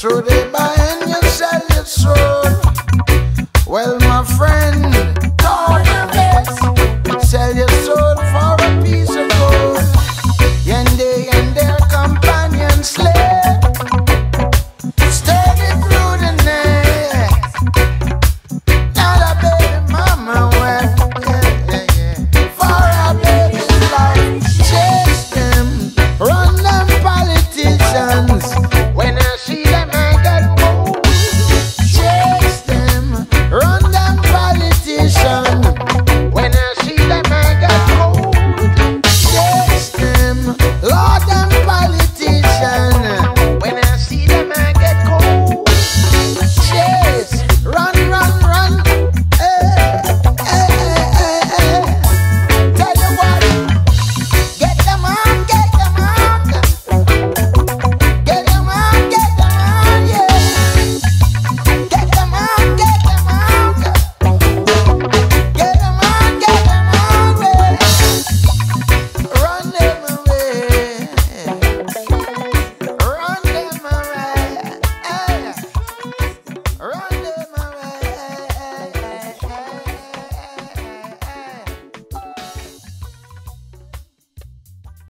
Sure.